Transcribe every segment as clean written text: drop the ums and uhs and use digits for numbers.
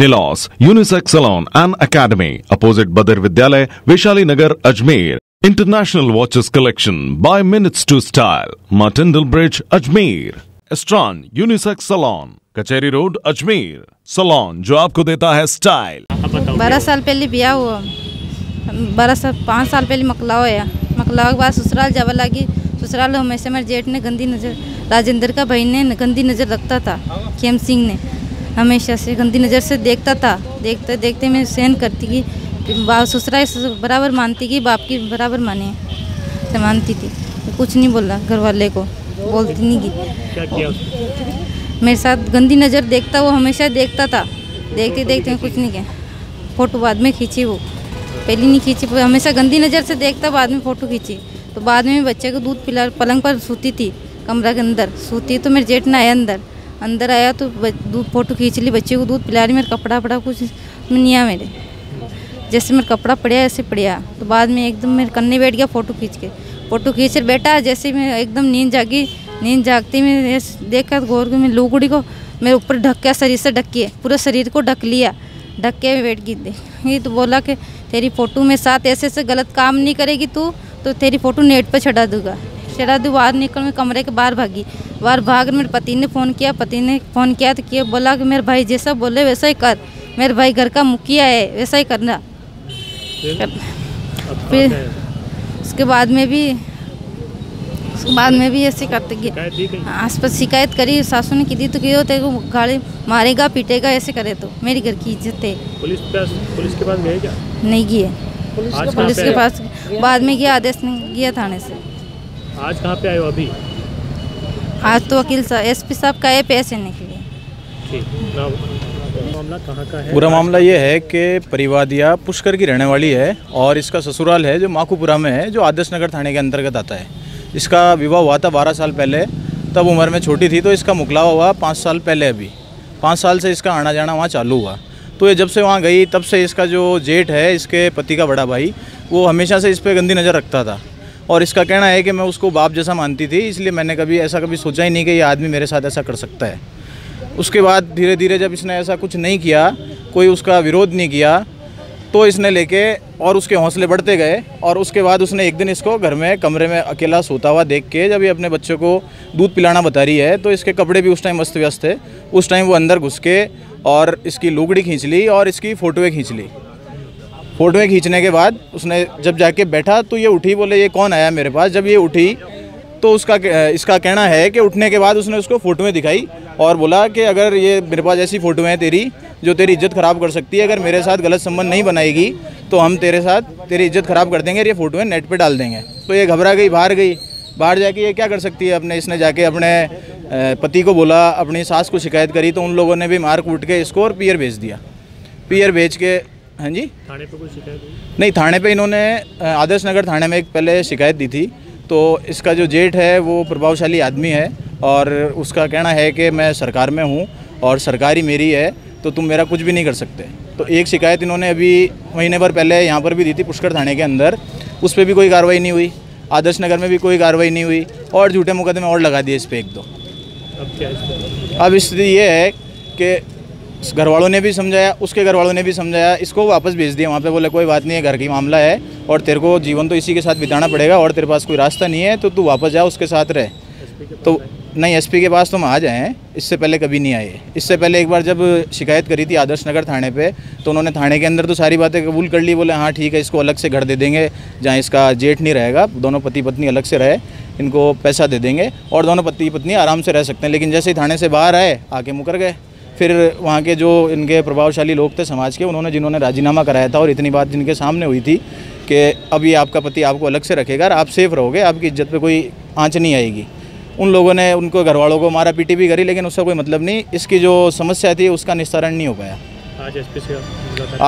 Nelas Unisex Saloon and Academy, opposite Badr Vidyalay, Vishal Nagar, Ajmer. International watches collection by Minutes To Style, Martindal Bridge, Ajmer. Astron Unisex Saloon, Kachehri Road, Ajmer. Salon जो आपको देता है style. 12 साल पहले ब्याह हुआ, 5 साल पहले मकलाओ आया। मकलाओ के बाद ससुराल जावा लगी। ससुराल हमेशा मेरे जेठ ने गंदी नज़र, राजेंद्र का भाई ने गंदी नज़र रखता था, खेम सिंह ने हमेशा से गंदी नज़र से देखता था। देखते देखते मैं सहन करती कि ससुराल बराबर मानती कि बाप की बराबर माने से मानती थी, कुछ नहीं बोला घर वाले को, बोलती नहीं कि मेरे साथ गंदी नज़र देखता, वो हमेशा देखता था। देखते देखते कुछ नहीं किया, फ़ोटो बाद में खींची, वो पहले नहीं खींची, हमेशा गंदी नज़र से देखता, बाद में फ़ोटो खींची। तो बाद में बच्चे को दूध पिला, पलंग पर सूती थी, कमरा के अंदर सूती, तो मेरे जेठ ने आया अंदर आया तो दूध फ़ोटो खींच ली, बच्चे को दूध पिला रही, मेरा कपड़ा पड़ा कुछ नहीं आया, मेरे जैसे मेरा कपड़ा पड़ा ऐसे पड़ा। तो बाद में एकदम मेरे कन्ने बैठ गया, फ़ोटो खींच के, फ़ोटो खींच कर बैठा, जैसे मैं एकदम नींद जागी, नींद जागती मैं देखा गौर को, मैं लूगड़ी को मेरे ऊपर ढक के शरीर से ढकिए, पूरा शरीर को ढक लिया, ढक के बैठ गई। ये तो बोला कि तेरी फ़ोटो में साथ ऐसे ऐसे गलत काम नहीं करेगी तू तो तेरी फ़ोटो नेट पर चढ़ा दूंगा, चढ़ा दूँ। बाहर निकल, मैं कमरे के बाहर भागी, बाहर भाग मेरे पति ने फ़ोन किया, तो किया बोला कि मेरे भाई जैसा बोले वैसा ही कर, मेरे भाई घर का मुखिया है, वैसा ही करना। फिर उसके बाद में भी ऐसे करते कि आस पास शिकायत करी, सासू ने की दी तो क्यों तेरे को गाड़ी मारेगा पीटेगा, ऐसे करे तो मेरी घर की इज्जत है। पुलिस के पास गए क्या? नहीं गए पुलिस के पास, बाद में गया आदेश नहीं गया थाने से। आज कहाँ पे आए हो अभी? आज तो वकील साहब एसपी साहब का है पैसे लेने के लिए। मामला कहाँ का है? पूरा मामला ये है कि परिवादिया पुष्कर की रहने वाली है और इसका ससुराल है जो माकुपुरा में है, जो आदर्श नगर थाने के अंतर्गत आता है। इसका विवाह हुआ था 12 साल पहले, तब उम्र में छोटी थी, तो इसका मुकलावा हुआ 5 साल पहले। अभी 5 साल से इसका आना जाना वहाँ चालू हुआ, तो ये जब से वहाँ गई तब से इसका जो जेठ है, इसके पति का बड़ा भाई, वो हमेशा से इस पर गंदी नज़र रखता था। और इसका कहना है कि मैं उसको बाप जैसा मानती थी, इसलिए मैंने कभी ऐसा सोचा ही नहीं कि ये आदमी मेरे साथ ऐसा कर सकता है। उसके बाद धीरे धीरे जब इसने ऐसा कुछ नहीं किया, कोई उसका विरोध नहीं किया, तो इसने लेके और उसके हौसले बढ़ते गए। और उसके बाद उसने एक दिन इसको घर में कमरे में अकेला सोता हुआ देख के, जब ये अपने बच्चों को दूध पिलाना बता रही है, तो इसके कपड़े भी उस टाइम अस्त व्यस्त थे, उस टाइम वो अंदर घुस के और इसकी लुगड़ी खींच ली और इसकी फ़ोटोएँ खींच ली। फ़ोटोएँ खींचने के बाद उसने जब जाके बैठा तो ये उठी, बोले ये कौन आया मेरे पास। जब ये उठी तो इसका कहना है कि उठने के बाद उसने उसको फ़ोटोएँ दिखाई और बोला कि अगर ये मेरे पास ऐसी फ़ोटोएँ हैं तेरी जो तेरी इज्जत ख़राब कर सकती है, अगर मेरे साथ गलत संबंध नहीं बनाएगी तो हम तेरे साथ तेरी इज्जत ख़राब कर देंगे, ये फ़ोटोएँ नेट पे डाल देंगे। तो ये घबरा गई, बाहर गई, बाहर जाके ये क्या कर सकती है अपने, इसने जाके अपने पति को बोला, अपनी सास को शिकायत करी, तो उन लोगों ने भी मार कूट के इसको और पियर भेज दिया। पियर भेज के हाँ जी थाने पर कोई शिकायत नहीं, थाने पर इन्होंने आदर्श नगर थाने में एक पहले शिकायत दी थी। तो इसका जो जेठ है वो प्रभावशाली आदमी है और उसका कहना है कि मैं सरकार में हूँ और सरकार ही मेरी है, तो तुम मेरा कुछ भी नहीं कर सकते। तो एक शिकायत इन्होंने अभी महीने भर पहले यहाँ पर भी दी थी पुष्कर थाने के अंदर, उस पर भी कोई कार्रवाई नहीं हुई, आदर्श नगर में भी कोई कार्रवाई नहीं हुई, और झूठे मुकदमे और लगा दिए इस पर 1-2। अब इसलिए ये है कि घर वालों ने भी समझाया, उसके घर वालों ने भी समझाया, इसको वापस भेज दिया वहाँ पर, बोले कोई बात नहीं है, घर की मामला है और तेरे को जीवन तो इसी के साथ बिताना पड़ेगा और तेरे पास कोई रास्ता नहीं है, तो तू वापस जा, उसके साथ रह। तो नहीं एसपी के पास तो हम आ जाएँ, इससे पहले कभी नहीं आए। इससे पहले एक बार जब शिकायत करी थी आदर्श नगर थाने पे, तो उन्होंने थाने के अंदर तो सारी बातें कबूल कर ली, बोले हाँ ठीक है, इसको अलग से घर दे देंगे जहाँ इसका जेठ नहीं रहेगा, दोनों पति पत्नी अलग से रहे, इनको पैसा दे देंगे और दोनों पति पत्नी आराम से रह सकते हैं। लेकिन जैसे ही थाने से बाहर आए आके मुकर गए। फिर वहाँ के जो इनके प्रभावशाली लोग थे समाज के, उन्होंने जिन्होंने राजीनामा कराया था और इतनी बात जिनके सामने हुई थी कि अब ये आपका पति आपको अलग से रखेगा और आप सेफ़ रहोगे, आपकी इज्जत पर कोई आँच नहीं आएगी, उन लोगों ने उनको घर वालों को मारा पीटी भी करी, लेकिन उसका कोई मतलब नहीं, इसकी जो समस्या थी उसका निस्तारण नहीं हो पाया।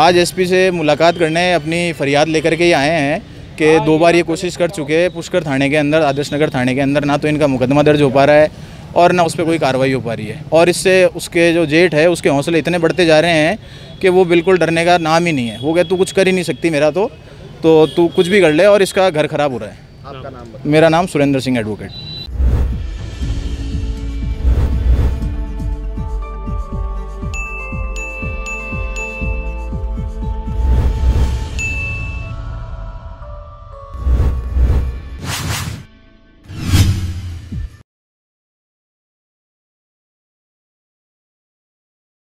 आज एसपी से मुलाकात करने अपनी फरियाद लेकर के ये आए हैं कि 2 बार ये कोशिश कर चुके हैं पुष्कर थाने के अंदर, आदर्श नगर थाने के अंदर, ना तो इनका मुकदमा दर्ज हो पा रहा है और ना उस पर कोई कार्रवाई हो पा रही है। और इससे उसके जो जेठ है उसके हौसले इतने बढ़ते जा रहे हैं कि वो बिल्कुल डरने का नाम ही नहीं है। वो कहते तू कुछ कर ही नहीं सकती मेरा तो तू कुछ भी कर ले, और इसका घर खराब हो रहा है। आपका नाम? मेरा नाम सुरेंद्र सिंह एडवोकेट।